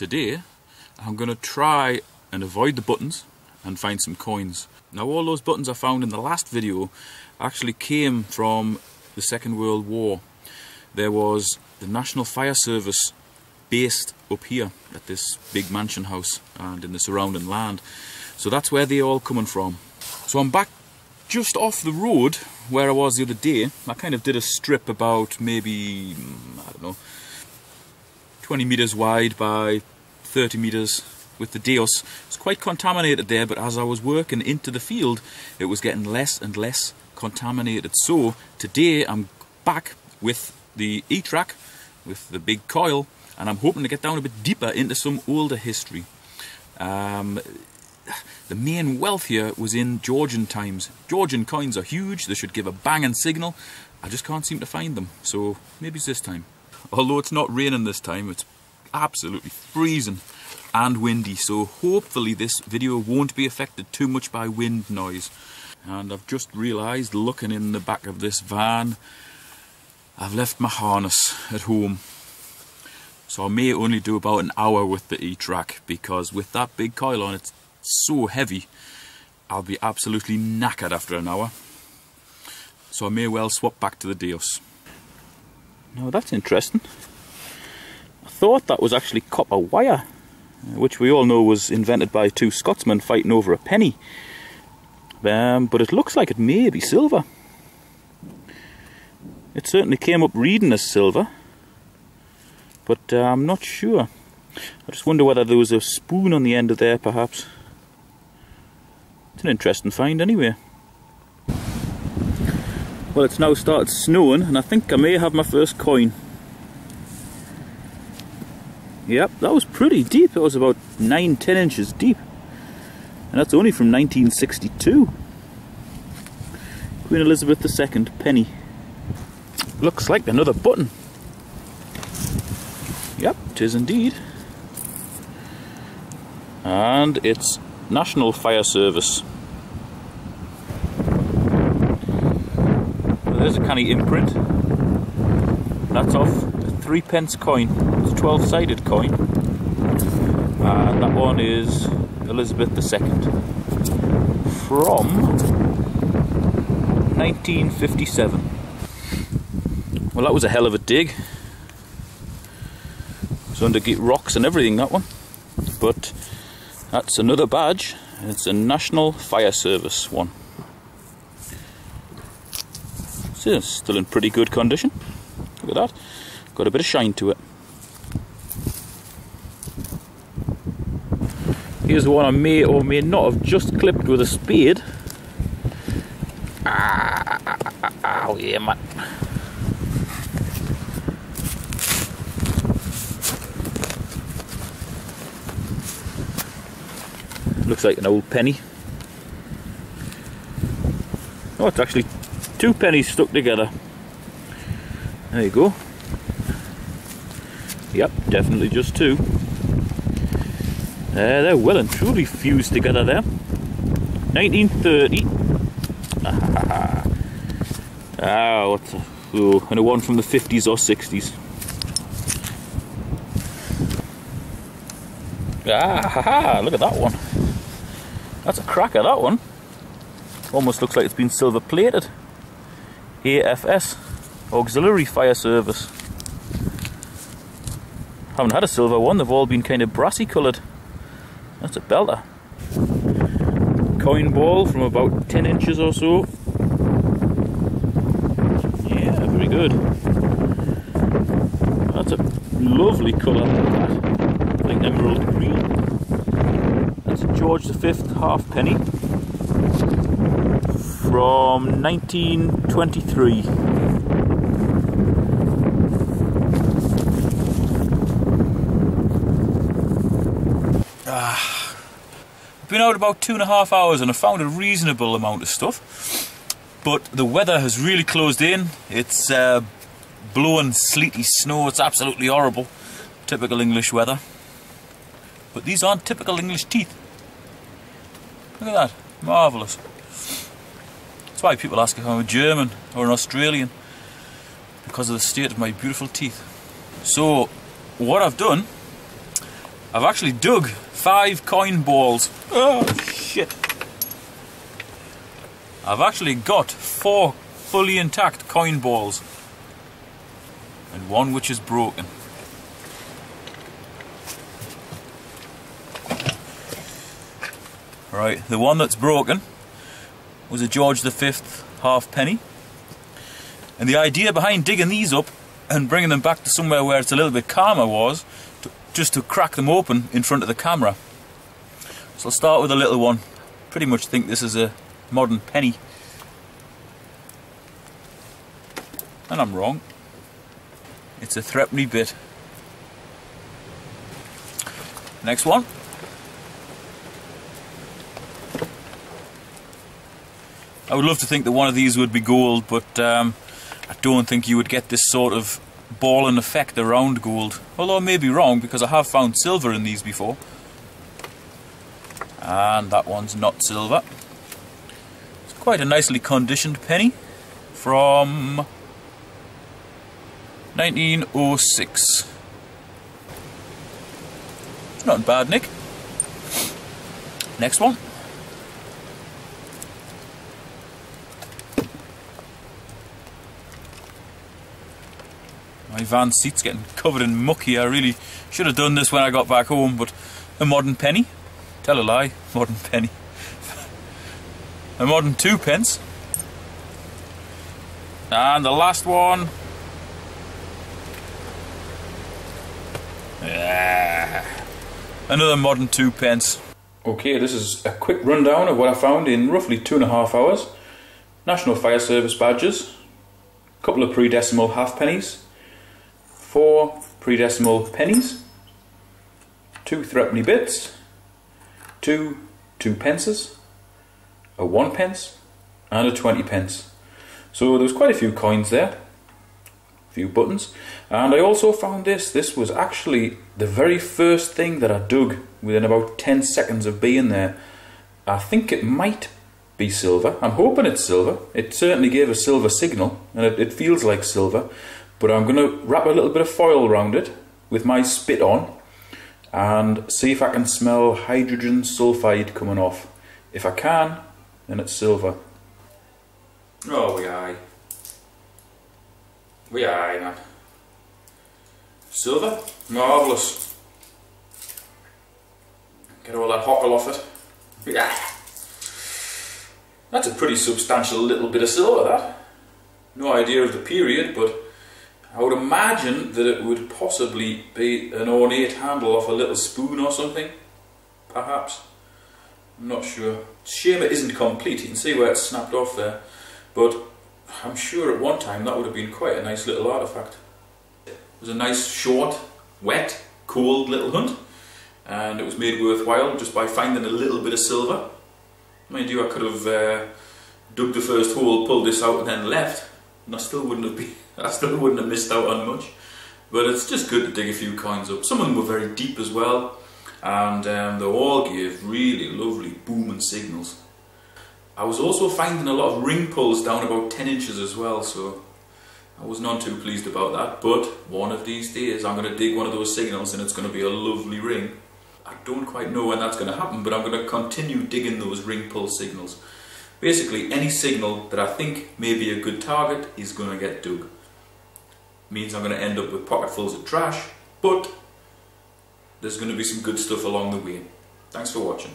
Today I'm going to try and avoid the buttons and find some coins. Now all those buttons I found in the last video actually came from the Second World War. There was the National Fire Service based up here at this big mansion house and in the surrounding land. So that's where they're all coming from. So I'm back just off the road where I was the other day. I kind of did a strip about maybe, I don't know, 20 metres wide by 30 metres with the Deus. It's quite contaminated there, but as I was working into the field it was getting less and less contaminated. So today I'm back with the E-track, with the big coil, and I'm hoping to get down a bit deeper into some older history. The main wealth here was in Georgian times. Georgian coins are huge, they should give a banging signal. I just can't seem to find them, so maybe it's this time. Although it's not raining this time, it's absolutely freezing and windy, so hopefully this video won't be affected too much by wind noise. And I've just realised, looking in the back of this van, I've left my harness at home. So I may only do about an hour with the E-track, because with that big coil on, it's so heavy, I'll be absolutely knackered after an hour. So I may well swap back to the Deus. Now that's interesting. I thought that was actually copper wire, which we all know was invented by two Scotsmen fighting over a penny. But it looks like it may be silver. It certainly came up reading as silver, but I'm not sure. I just wonder whether there was a spoon on the end of there, perhaps. It's an interesting find anyway. Well, it's now started snowing, and I think I may have my first coin. Yep, that was pretty deep. That was about 9-10 inches deep. And that's only from 1962. Queen Elizabeth II penny. Looks like another button. Yep, it is indeed. And it's National Fire Service. Well, there's a canny imprint. That's off a 3p coin. It's a 12-sided coin. And that one is Elizabeth II from 1957. Well, that was a hell of a dig. Under rocks and everything, that one. But that's another badge. It's a National Fire Service one. So it's still in pretty good condition. Look at that. Got a bit of shine to it. Here's the one I may or may not have just clipped with a spade. Oh yeah, man. Looks like an old penny. Oh, it's actually two pennies stuck together. There you go. Yep, definitely just two. They're well and truly fused together there. 1930. Ah, what's a... Oh, and a one from the 50s or 60s. Ah, ha, ha, look at that one. That's a cracker, that one. Almost looks like it's been silver plated. AFS, Auxiliary Fire Service. Haven't had a silver one, they've all been kind of brassy coloured. That's a belter. Coin ball from about 10 inches or so. Yeah, very good. That's a lovely colour, that. Like emerald green. George V halfpenny from 1923. I've been out about 2.5 hours and I found a reasonable amount of stuff, but the weather has really closed in. It's blowing sleety snow. It's absolutely horrible. Typical English weather. But these aren't typical English teeth. Look at that, marvellous. That's why people ask if I'm a German or an Australian, because of the state of my beautiful teeth. So, what I've done I've actually dug 5 coin balls. Oh, shit. I've actually got 4 fully intact coin balls. And one which is broken. Right, the one that's broken was a George V halfpenny. And the idea behind digging these up and bringing them back to somewhere where it's a little bit calmer was just to crack them open in front of the camera. So I'll start with a little one. Pretty much think this is a modern penny. And I'm wrong. It's a threepenny bit. Next one. I would love to think that one of these would be gold, but I don't think you would get this sort of ball and effect around gold. Although I may be wrong, because I have found silver in these before. And that one's not silver. It's quite a nicely conditioned penny from 1906. Not bad, Nick. Next one. My van seat's getting covered in muck here. I really should have done this when I got back home, but a modern penny. Tell a lie, modern penny. A modern 2p. And the last one. Yeah. Another modern 2p. Okay, this is a quick rundown of what I found in roughly 2.5 hours. National Fire Service badges, a couple of pre-decimal halfpennies, 4 pre-decimal pennies, 2 threepenny bits, 2 2p, a 1p, and a 20p. So there was quite a few coins there, a few buttons, and I also found this. This was actually the very first thing that I dug within about 10 seconds of being there. I think it might be silver. I'm hoping it's silver. It certainly gave a silver signal, and it feels like silver. But I'm going to wrap a little bit of foil around it with my spit on and see if I can smell hydrogen sulfide coming off. If I can, then it's silver. Oh, we aye. We aye, man. Silver? Marvellous. Get all that hockle off it. Yeah. That's a pretty substantial little bit of silver, that. No idea of the period, but I would imagine that it would possibly be an ornate handle off a little spoon or something, perhaps. I'm not sure. Shame it isn't complete. You can see where it's snapped off there, but I'm sure at one time that would have been quite a nice little artefact. It was a nice, short, wet, cold little hunt, and it was made worthwhile just by finding a little bit of silver. Mind you, I could have dug the first hole, pulled this out and then left, and I still wouldn't have missed out on much. But it's just good to dig a few coins up. Some of them were very deep as well, and they all gave really lovely booming signals. I was also finding a lot of ring pulls down about 10 inches as well, so I was not too pleased about that. But one of these days I'm going to dig one of those signals and it's going to be a lovely ring. I don't quite know when that's going to happen, but I'm going to continue digging those ring pull signals. Basically, any signal that I think may be a good target is going to get dug. Means I'm going to end up with pocketfuls of trash, but there's going to be some good stuff along the way. Thanks for watching.